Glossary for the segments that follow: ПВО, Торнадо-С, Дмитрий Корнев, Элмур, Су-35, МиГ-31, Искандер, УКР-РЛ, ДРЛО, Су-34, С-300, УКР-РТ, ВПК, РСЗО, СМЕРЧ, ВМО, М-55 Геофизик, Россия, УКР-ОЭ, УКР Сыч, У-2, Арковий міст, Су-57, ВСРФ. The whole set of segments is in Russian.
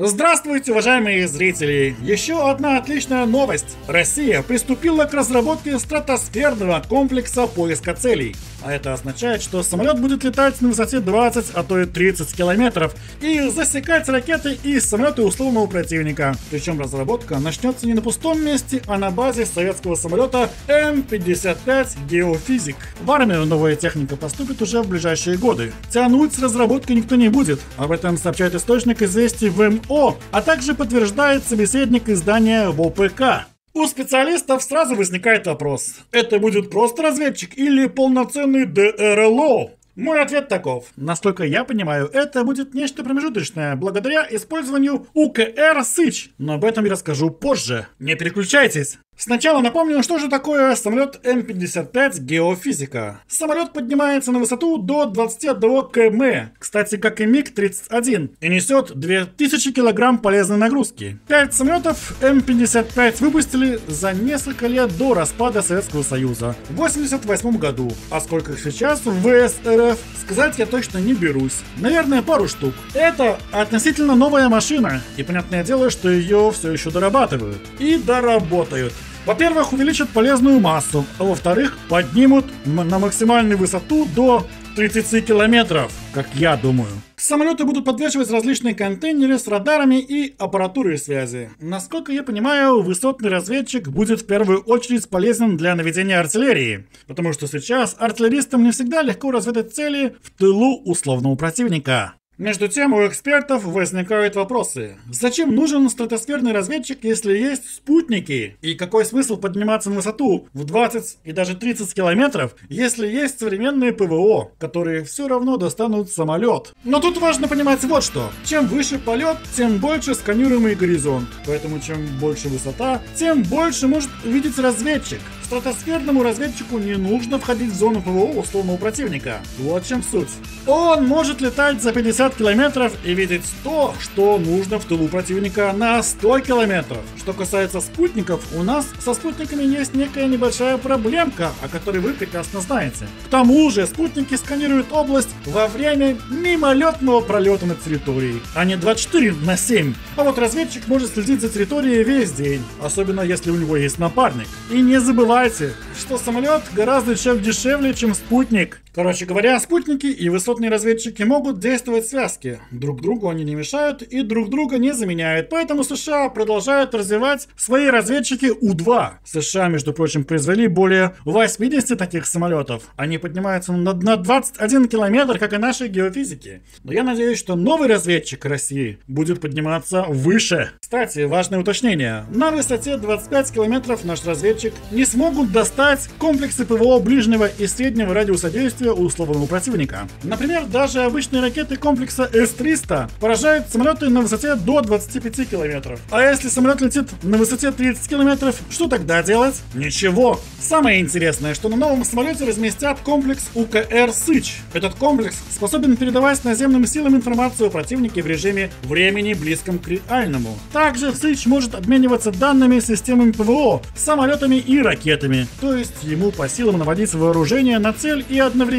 Здравствуйте, уважаемые зрители! Еще одна отличная новость. Россия приступила к разработке стратосферного комплекса поиска целей. А это означает, что самолет будет летать на высоте 20, а то и 30 километров и засекать ракеты и самолеты условного противника. Причем разработка начнется не на пустом месте, а на базе советского самолета М-55 Геофизик. В армию новая техника поступит уже в ближайшие годы. Тянуть с разработкой никто не будет. Об этом сообщает источник известий ВМО, а также подтверждает собеседник издания ВПК. У специалистов сразу возникает вопрос: это будет просто разведчик или полноценный ДРЛО? Мой ответ таков. Насколько я понимаю, это будет нечто промежуточное, благодаря использованию УКР Сыч, но об этом я расскажу позже. Не переключайтесь! Сначала напомню, что же такое самолет М-55 Геофизика. Самолет поднимается на высоту до 21 км, кстати, как и МиГ-31, и несет 2000 кг полезной нагрузки. 5 самолетов М-55 выпустили за несколько лет до распада Советского Союза, в 1988 году. А сколько их сейчас в ВСРФ, сказать я точно не берусь. Наверное, пару штук. Это относительно новая машина, и понятное дело, что ее все еще дорабатывают. И доработают. Во-первых, увеличат полезную массу, а во-вторых, поднимут на максимальную высоту до 30 километров, как я думаю. Самолеты будут подвешивать различные контейнеры с радарами и аппаратурой связи. Насколько я понимаю, высотный разведчик будет в первую очередь полезен для наведения артиллерии, потому что сейчас артиллеристам не всегда легко разведать цели в тылу условного противника. Между тем, у экспертов возникают вопросы. Зачем нужен стратосферный разведчик, если есть спутники? И какой смысл подниматься на высоту в 20 и даже 30 километров, если есть современные ПВО, которые все равно достанут самолет? Но тут важно понимать вот что. Чем выше полет, тем больше сканируемый горизонт. Поэтому чем больше высота, тем больше может увидеть разведчик. Стратосферному разведчику не нужно входить в зону ПВО условного противника. Вот чем суть. Он может летать за 50 километров и видеть то, что нужно в тылу противника на 100 километров. Что касается спутников, у нас со спутниками есть некая небольшая проблемка, о которой вы прекрасно знаете. К тому же спутники сканируют область во время мимолетного пролета на территории, а не 24/7. А вот разведчик может следить за территорией весь день, особенно если у него есть напарник. И не забывайте, что самолет гораздо дешевле, чем спутник. Короче говоря, спутники и высотные разведчики могут действовать в связке. Друг другу они не мешают и друг друга не заменяют. Поэтому США продолжают развивать свои разведчики У-2. США, между прочим, произвели более 80 таких самолетов. Они поднимаются на 21 километр, как и наши геофизики. Но я надеюсь, что новый разведчик России будет подниматься выше. Кстати, важное уточнение. На высоте 25 километров наш разведчик не смогут достать комплексы ПВО ближнего и среднего радиуса действия условного противника. Например, даже обычные ракеты комплекса С-300 поражают самолеты на высоте до 25 километров. А если самолет летит на высоте 30 километров, что тогда делать? Ничего. Самое интересное, что на новом самолете разместят комплекс УКР Сыч. Этот комплекс способен передавать наземным силам информацию о противнике в режиме времени, близком к реальному. Также Сыч может обмениваться данными системами ПВО, самолетами и ракетами. То есть ему по силам наводить вооружение на цель и одновременно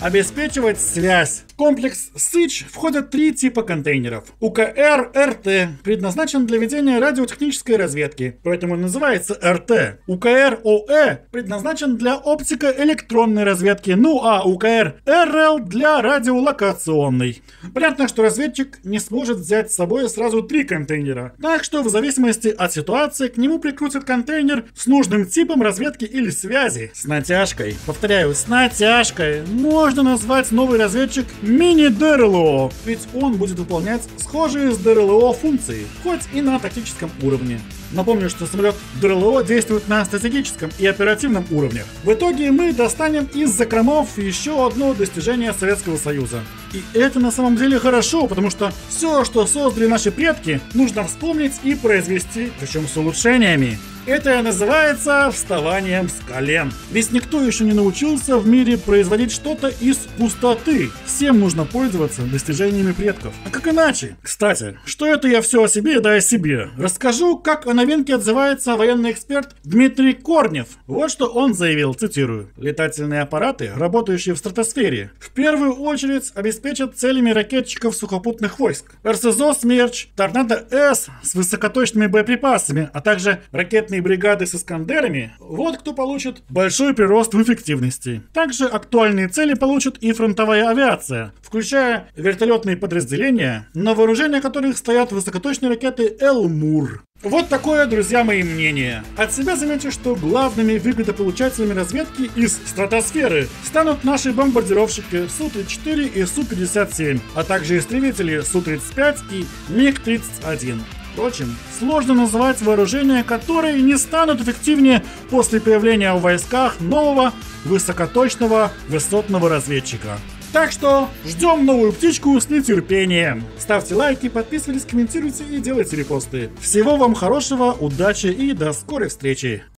обеспечивать связь. В комплекс Сыч входят 3 типа контейнеров. УКР-РТ предназначен для ведения радиотехнической разведки, поэтому называется РТ. УКР-ОЭ предназначен для оптико-электронной разведки, ну а УКР-РЛ для радиолокационной. Понятно, что разведчик не сможет взять с собой сразу 3 контейнера, так что в зависимости от ситуации к нему прикрутят контейнер с нужным типом разведки или связи. С натяжкой. Повторяю, с натяжкой. Можно назвать новый разведчик мини-ДРЛО, ведь он будет выполнять схожие с ДРЛО функции, хоть и на тактическом уровне. Напомню, что самолет ДРЛО действует на стратегическом и оперативном уровнях. В итоге мы достанем из закромов еще одно достижение Советского Союза. И это на самом деле хорошо, потому что все, что создали наши предки, нужно вспомнить и произвести, причем с улучшениями. Это называется вставанием с колен. Ведь никто еще не научился в мире производить что-то из пустоты. Всем нужно пользоваться достижениями предков. А как иначе? Кстати, что это я все о себе, да о себе. Расскажу, как о новинке отзывается военный эксперт Дмитрий Корнев. Вот что он заявил, цитирую. Летательные аппараты, работающие в стратосфере, в первую очередь обеспечат целями ракетчиков сухопутных войск. РСЗО «СМЕРЧ», Торнадо-С с высокоточными боеприпасами, а также ракетные бригады с «Искандерами» — вот кто получит большой прирост в эффективности. Также актуальные цели получат и фронтовая авиация, включая вертолетные подразделения, на вооружение которых стоят высокоточные ракеты «Элмур». Вот такое, друзья мои, мнение. От себя замечу, что главными выгодополучателями разведки из стратосферы станут наши бомбардировщики Су-34 и Су-57, а также истребители Су-35 и МиГ-31. Впрочем, сложно называть вооружения, которые не станут эффективнее после появления в войсках нового высокоточного высотного разведчика. Так что ждем новую птичку с нетерпением. Ставьте лайки, подписывайтесь, комментируйте и делайте репосты. Всего вам хорошего, удачи и до скорой встречи.